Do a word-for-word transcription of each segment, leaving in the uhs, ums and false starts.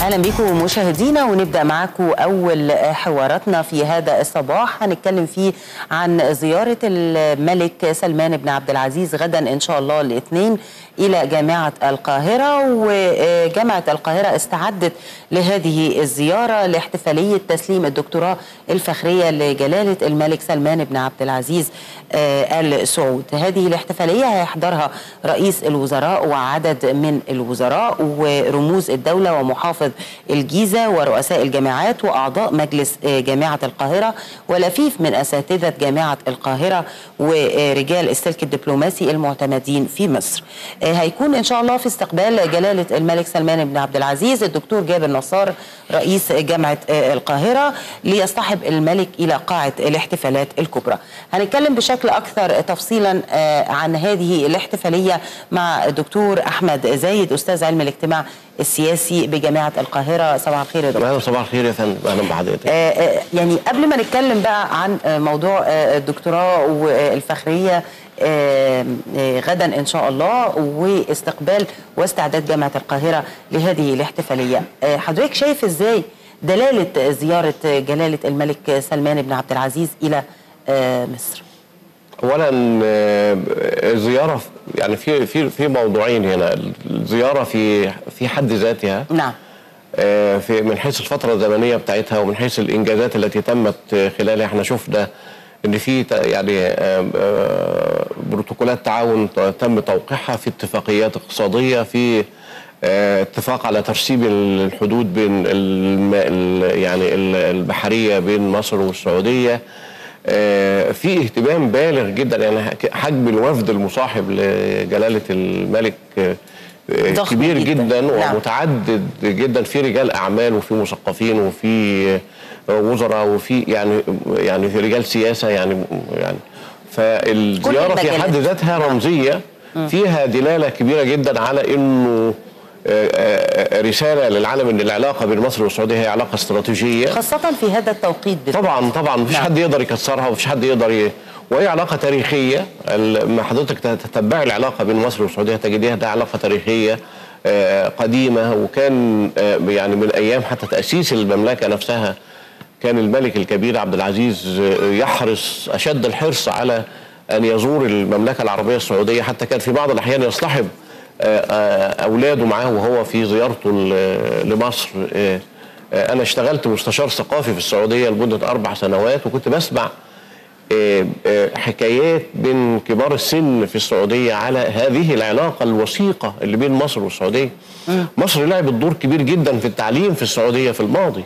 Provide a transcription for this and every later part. أهلا بكم مشاهدينا، ونبدأ معاكم أول حواراتنا في هذا الصباح. هنتكلم فيه عن زيارة الملك سلمان بن عبد العزيز غدا إن شاء الله الاثنين إلى جامعة القاهرة، وجامعة القاهرة استعدت لهذه الزيارة لاحتفالية تسليم الدكتوراه الفخرية لجلالة الملك سلمان بن عبد العزيز آل سعود. هذه الاحتفالية هيحضرها رئيس الوزراء وعدد من الوزراء ورموز الدولة ومحافظ الجيزة ورؤساء الجامعات وأعضاء مجلس جامعة القاهرة ولفيف من أساتذة جامعة القاهرة ورجال السلك الدبلوماسي المعتمدين في مصر. هيكون إن شاء الله في استقبال جلالة الملك سلمان بن عبد العزيز الدكتور جابر نصار رئيس جامعة القاهرة ليصطحب الملك إلى قاعة الاحتفالات الكبرى. هنتكلم بشكل أكثر تفصيلا عن هذه الاحتفالية مع الدكتور أحمد زايد أستاذ علم الاجتماع السياسي بجامعة القاهرة. صباح الخير يا دكتور. صباح الخير يا فندم، اهلا بحضرتك. يعني قبل ما نتكلم بقى عن موضوع الدكتوراه والفخرية غدا ان شاء الله واستقبال واستعداد جامعة القاهرة لهذه الاحتفالية، حضرتك شايف ازاي دلالة زيارة جلالة الملك سلمان بن عبد العزيز الى مصر؟ اولا الزياره يعني في في في موضوعين هنا. الزياره في في حد ذاتها نعم في من حيث الفتره الزمنيه بتاعتها ومن حيث الانجازات التي تمت خلالها. احنا شفنا ان في يعني بروتوكولات تعاون تم توقيعها، في اتفاقيات اقتصاديه، في اتفاق على ترسيب الحدود بين يعني البحريه بين مصر والسعوديه، في اهتمام بالغ جدا. يعني حجم الوفد المصاحب لجلالة الملك كبير جدا, جداً ومتعدد جدا، في رجال اعمال وفي مثقفين وفي وزراء وفي يعني يعني في رجال سياسه يعني يعني فالزياره في حد ذاتها رمزيه فيها دلاله كبيره جدا على انه رسالة للعالم ان العلاقة بين مصر والسعودية هي علاقة استراتيجية، خاصة في هذا التوقيت بالتوقيت. طبعا طبعا مفيش نعم. حد يقدر يكسرها ومفيش حد يقدر ي... وهي علاقة تاريخية. لما حضرتك تتبع العلاقة بين مصر والسعودية تجديها ده علاقة تاريخية قديمة، وكان يعني من ايام حتى تأسيس المملكة نفسها كان الملك الكبير عبد العزيز يحرص اشد الحرص على ان يزور المملكة العربية السعودية، حتى كان في بعض الاحيان يصطحب أولاده معاه وهو في زيارته لمصر. أنا اشتغلت مستشار ثقافي في السعودية لمدة أربع سنوات، وكنت بسمع حكايات من كبار السن في السعودية على هذه العلاقة الوثيقة اللي بين مصر والسعودية. مصر لعبت دور كبير جدا في التعليم في السعودية في الماضي،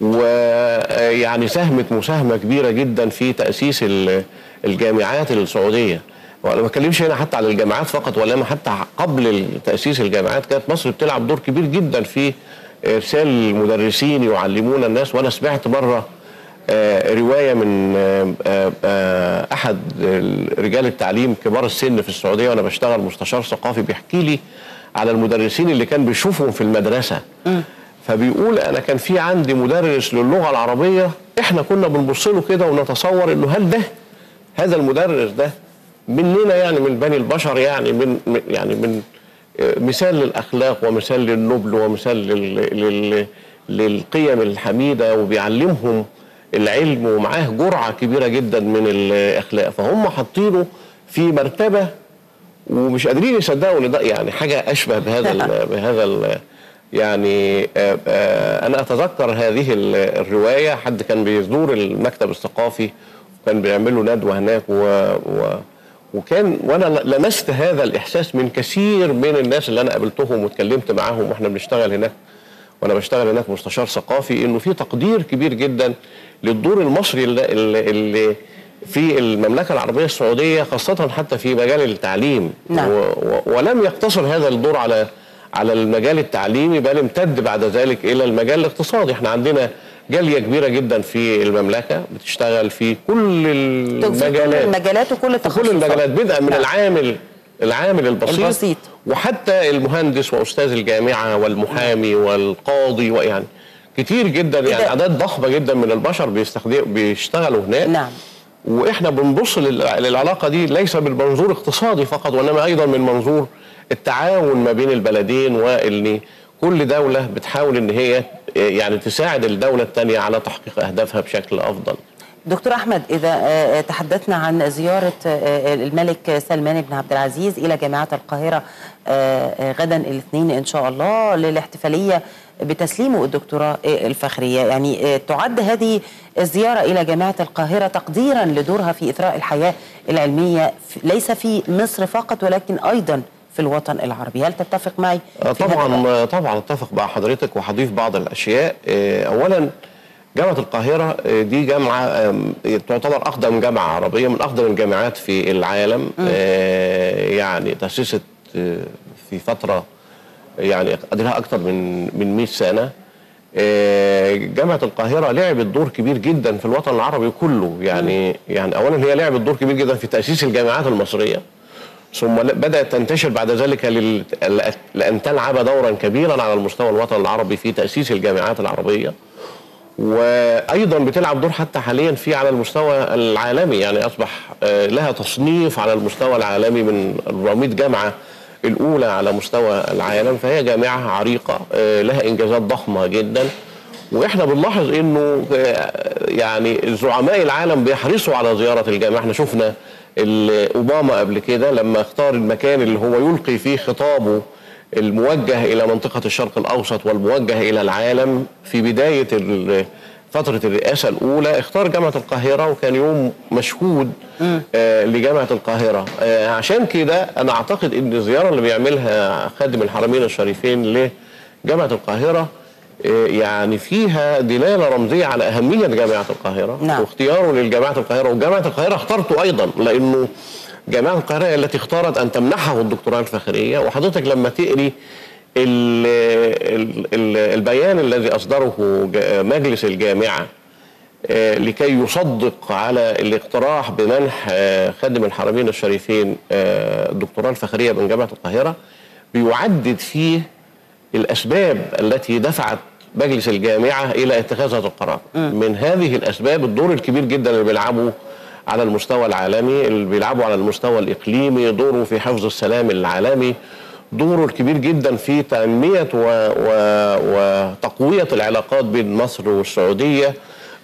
ويعني ساهمت مساهمة كبيرة جدا في تأسيس الجامعات السعودية. وانا ما بتكلمش هنا حتى على الجامعات فقط، ولا حتى قبل تاسيس الجامعات كانت مصر بتلعب دور كبير جدا في ارسال المدرسين يعلمون الناس. وانا سمعت مره روايه من احد رجال التعليم كبار السن في السعوديه وانا بشتغل مستشار ثقافي، بيحكي لي على المدرسين اللي كان بيشوفهم في المدرسه، فبيقول انا كان في عندي مدرس للغه العربيه احنا كنا بنبص له كده ونتصور انه هل ده هذا المدرس ده مننا يعني من بني البشر، يعني من يعني من مثال للاخلاق ومثال للنبل ومثال لل للقيم الحميده، وبيعلمهم العلم ومعاه جرعه كبيره جدا من الاخلاق. فهم حاطينه في مرتبه ومش قادرين يصدقوا ان ده يعني حاجه اشبه بهذا ال بهذا ال يعني آآ آآ انا اتذكر هذه الروايه. حد كان بيزور المكتب الثقافي وكان بيعملوا ندوه هناك و, و وكان وانا لمست هذا الاحساس من كثير من الناس اللي انا قابلتهم واتكلمت معاهم واحنا بنشتغل هناك، وانا بشتغل هناك مستشار ثقافي، انه في تقدير كبير جدا للدور المصري اللي, اللي في المملكه العربيه السعوديه، خاصه حتى في مجال التعليم. نعم. و ولم يقتصر هذا الدور على على المجال التعليمي، بل امتد بعد ذلك الى المجال الاقتصادي. احنا عندنا جاليه كبيره جدا في المملكه بتشتغل في كل المجالات كل المجالات وكل التخصصات كل المجالات بدءا من العامل العامل البسيط, البسيط وحتى المهندس واستاذ الجامعه والمحامي والقاضي، ويعني كتير جدا يعني اعداد ضخمه جدا من البشر بيشتغلوا هناك. نعم. واحنا بنبص للعلاقه دي ليس بالمنظور اقتصادي فقط، وانما ايضا من منظور التعاون ما بين البلدين، واللي كل دوله بتحاول ان هي يعني تساعد الدوله الثانيه على تحقيق اهدافها بشكل افضل. دكتور أحمد، إذا تحدثنا عن زيارة الملك سلمان بن عبد العزيز إلى جامعة القاهرة غدا الاثنين إن شاء الله للاحتفالية بتسليمه الدكتوراه الفخرية، يعني تعد هذه الزيارة إلى جامعة القاهرة تقديرا لدورها في إثراء الحياة العلمية ليس في مصر فقط ولكن أيضا في الوطن العربي، هل تتفق معي؟ طبعا طبعا أتفق مع حضرتك وحضيف بعض الأشياء. أولا، جامعة القاهرة دي جامعة تعتبر أقدم جامعة عربية، من أقدم الجامعات في العالم، يعني تأسست في فترة يعني قدرها أكثر من من مئة سنة. جامعة القاهرة لعبت دور كبير جدا في الوطن العربي كله، يعني يعني أولا هي لعبت دور كبير جدا في تأسيس الجامعات المصرية، ثم بدأت تنتشر بعد ذلك لأن تلعب دورا كبيرا على المستوى الوطن العربي في تأسيس الجامعات العربية، وايضا بتلعب دور حتى حاليا في على المستوى العالمي، يعني اصبح لها تصنيف على المستوى العالمي من أربعمئة جامعه الاولى على مستوى العالم، فهي جامعه عريقه لها انجازات ضخمه جدا. واحنا بنلاحظ انه يعني زعماء العالم بيحرصوا على زياره الجامعه، احنا شفنا اوباما قبل كده لما اختار المكان اللي هو يلقي فيه خطابه الموجه الى منطقه الشرق الاوسط والموجه الى العالم في بدايه فتره الرئاسه الاولى، اختار جامعه القاهره وكان يوم مشهود آه لجامعه القاهره. آه عشان كده انا اعتقد ان الزياره اللي بيعملها خادم الحرمين الشريفين لجامعه القاهره آه يعني فيها دلاله رمزيه على اهميه جامعه القاهره، نعم. واختياره لجامعه القاهره، وجامعه القاهره اخترته ايضا لانه جامعة القاهرة التي اختارت أن تمنحه الدكتوراه الفخرية. وحضرتك لما تقري ال ال ال البيان الذي أصدره مجلس الجامعة لكي يصدق على الاقتراح بمنح خادم الحرمين الشريفين الدكتوراه الفخرية من جامعة القاهرة، بيعدد فيه الأسباب التي دفعت مجلس الجامعة إلى اتخاذ هذا القرار. من هذه الأسباب الدور الكبير جدا اللي بيلعبه على المستوى العالمي، اللي بيلعبوا على المستوى الإقليمي، دوره في حفظ السلام العالمي، دوره الكبير جدا في تنمية و... و... وتقوية العلاقات بين مصر والسعودية،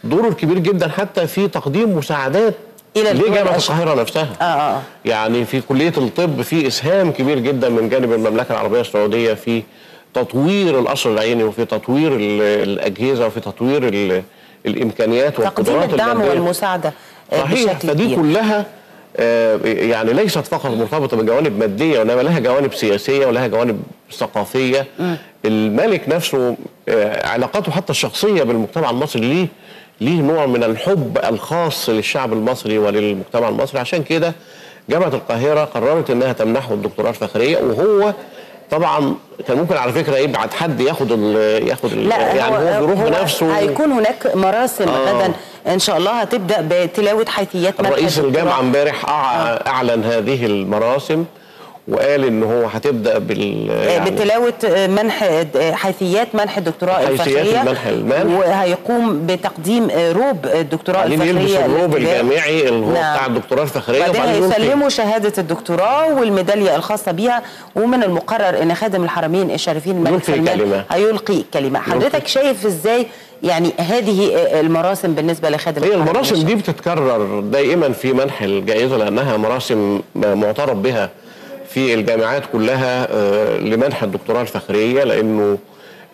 دوره الكبير جدا حتى في تقديم مساعدات لجامعة القاهرة نفسها. آه آه. يعني في كلية الطب في إسهام كبير جدا من جانب المملكة العربية السعودية في تطوير القصر العيني وفي تطوير الأجهزة وفي تطوير ال... الإمكانيات تقديم الدعم والمساعدة. صحيح، فدي كلها آه يعني ليست فقط مرتبطه بجوانب ماديه، وانما لها جوانب سياسيه ولها جوانب ثقافيه. م. الملك نفسه آه علاقته حتى الشخصيه بالمجتمع المصري ليه ليه نوع من الحب الخاص للشعب المصري وللمجتمع المصري، عشان كده جامعه القاهره قررت انها تمنحه الدكتوراه الفخريه. وهو طبعا كان ممكن على فكره يبعت حد ياخد ال ياخد ال يعني هو بيروح بنفسه. هيكون هناك مراسم غدا آه ان شاء الله هتبدا بتلاوه حيثيات مركز رئيس الجامعه. امبارح آه. اعلن هذه المراسم وقال ان هو هتبدا بال يعني بتلاوه منح حيثيات منح الدكتوراه الفخريه، حيثيات منح المنح، وهيقوم بتقديم روب الدكتوراه الفخريه، يلبس الروب الجامعي اللي هو بتاع الدكتوراه الفخريه، وبعدين هيسلموا شهاده الدكتوراه والميداليه الخاصه بيها. ومن المقرر ان خادم الحرمين الشريفين الملك سلمان هيلقي كلمه. حضرتك شايف ازاي يعني هذه المراسم بالنسبه لخادم؟ هي المراسم دي بتتكرر دائما في منح الجائزه لانها مراسم معترف بها في الجامعات كلها لمنح الدكتوراه الفخريه، لانه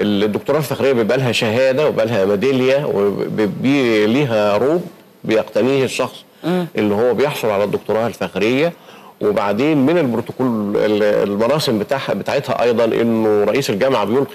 الدكتوراه الفخريه بيبقى لها شهاده وبيبقى لها ميداليه وبيبقى ليها روب بيقتنيه الشخص اللي هو بيحصل على الدكتوراه الفخريه. وبعدين من البروتوكول المراسم بتاعها بتاعتها ايضا انه رئيس الجامعه بيلقي